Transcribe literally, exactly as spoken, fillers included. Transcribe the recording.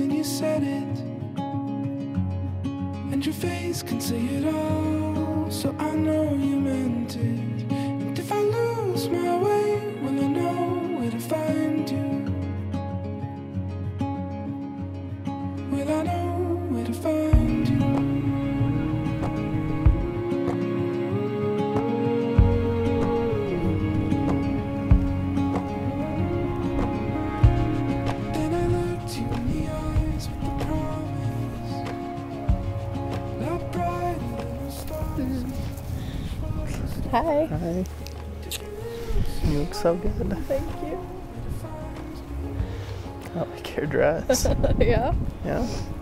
And you said it, and your face can say it all, so I know you meant it. And if I lose my way, well, I know where to find you. Well, I know where to find you. Hi. Hi. You look so good. Thank you. I like your dress. Yeah? Yeah.